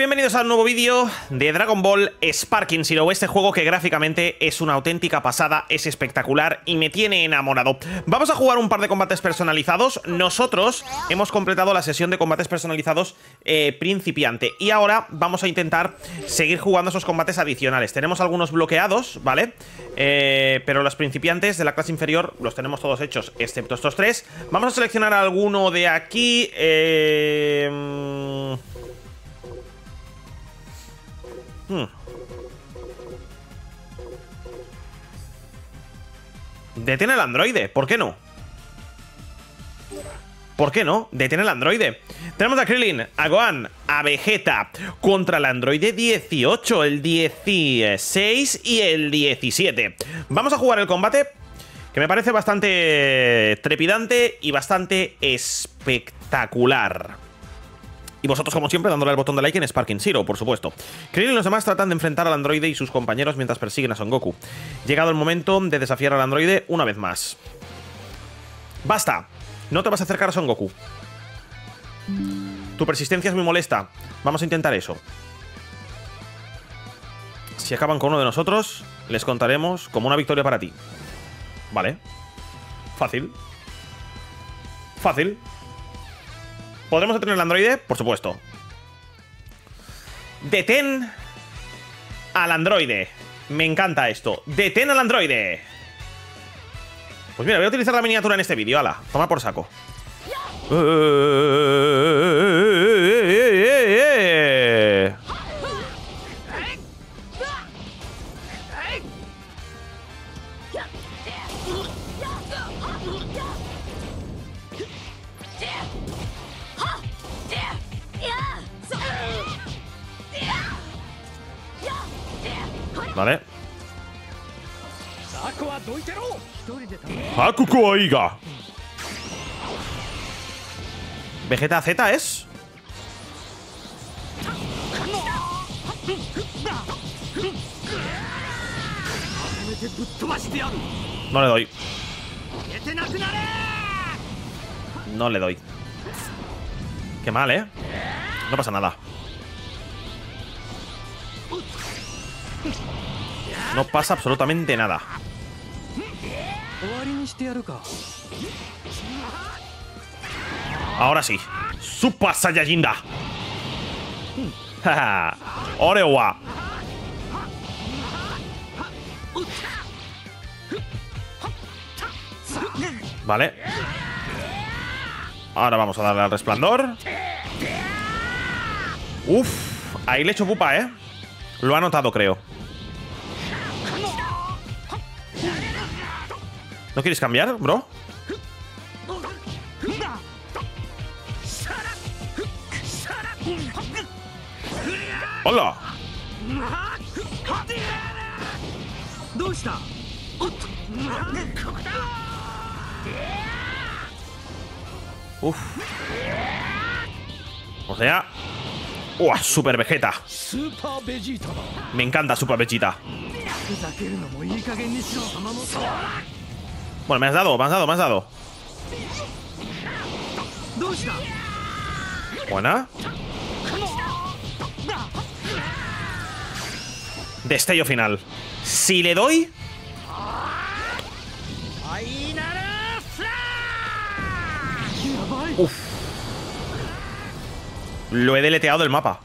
bienvenidos al nuevo vídeo de Dragon Ball Sparking Zero, este juego que gráficamente es una auténtica pasada, es espectacular y me tiene enamorado. Vamos a jugar un par de combates personalizados. Nosotros hemos completado la sesión de combates personalizados principiante y ahora vamos a intentar seguir jugando esos combates adicionales. Tenemos algunos bloqueados, ¿vale? Pero los principiantes de la clase inferior los tenemos todos hechos, excepto estos tres. Vamos a seleccionar alguno de aquí. Detiene el androide, ¿por qué no? ¿Por qué no? Detiene el androide. Tenemos a Krillin, a Gohan, a Vegeta contra el androide 18, el 16 y el 17. Vamos a jugar el combate que me parece bastante trepidante y bastante espectacular. Y vosotros, como siempre, dándole al botón de like en Sparking Zero, por supuesto. Krillin y los demás tratan de enfrentar al androide y sus compañeros mientras persiguen a Son Goku. Llegado el momento de desafiar al androide una vez más. ¡Basta! No te vas a acercar a Son Goku. Tu persistencia es muy molesta. Vamos a intentar eso. Si acaban con uno de nosotros, les contaremos como una victoria para ti. Vale. Fácil. Fácil. ¿Podremos detener al androide? Por supuesto. Detén al androide. Me encanta esto. Detén al androide. Pues mira, voy a utilizar la miniatura en este vídeo. Ala, toma por saco. Vale. ¡Hakuko Aiga! ¿Vegeta Z es? No le doy. No le doy. Qué mal, ¿eh? No pasa nada. No pasa absolutamente nada. Ahora sí. Super Saiyajinda. Orewa. Vale. Ahora vamos a darle al resplandor. Uf. Ahí le he hecho pupa, ¿eh? Lo ha notado, creo. ¿No quieres cambiar, bro? ¡Hola! Uf. O sea... ¡Uah! Super Vegeta. Me encanta Super Vegeta. Bueno, me has dado. Buena. Destello final. Si le doy... Uf. Lo he deleteado del mapa.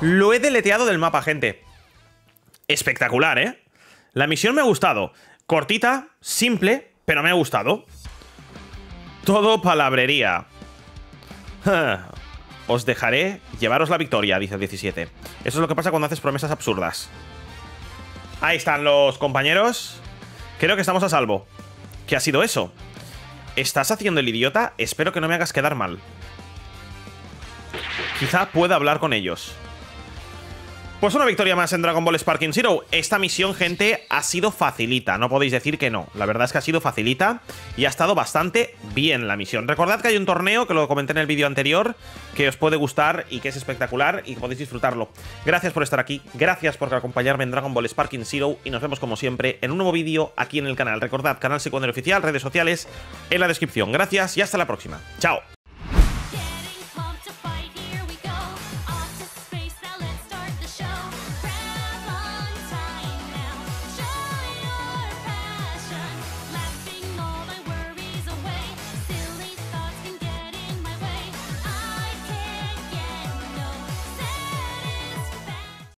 Lo he deleteado del mapa, gente. Espectacular, ¿eh? La misión me ha gustado. Cortita, simple, pero me ha gustado. Todo palabrería. Os dejaré llevaros la victoria, dice el 17. Eso es lo que pasa cuando haces promesas absurdas. Ahí están los compañeros. Creo que estamos a salvo. ¿Qué ha sido eso? ¿Estás haciendo el idiota? Espero que no me hagas quedar mal. Quizá pueda hablar con ellos. Pues una victoria más en Dragon Ball Sparking Zero. Esta misión, gente, ha sido facilita. No podéis decir que no. La verdad es que ha sido facilita y ha estado bastante bien la misión. Recordad que hay un torneo, que lo comenté en el vídeo anterior, que os puede gustar y que es espectacular y podéis disfrutarlo. Gracias por estar aquí. Gracias por acompañarme en Dragon Ball Sparking Zero y nos vemos, como siempre, en un nuevo vídeo aquí en el canal. Recordad, canal secundario oficial, redes sociales en la descripción. Gracias y hasta la próxima. Chao.